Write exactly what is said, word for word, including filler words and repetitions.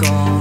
con.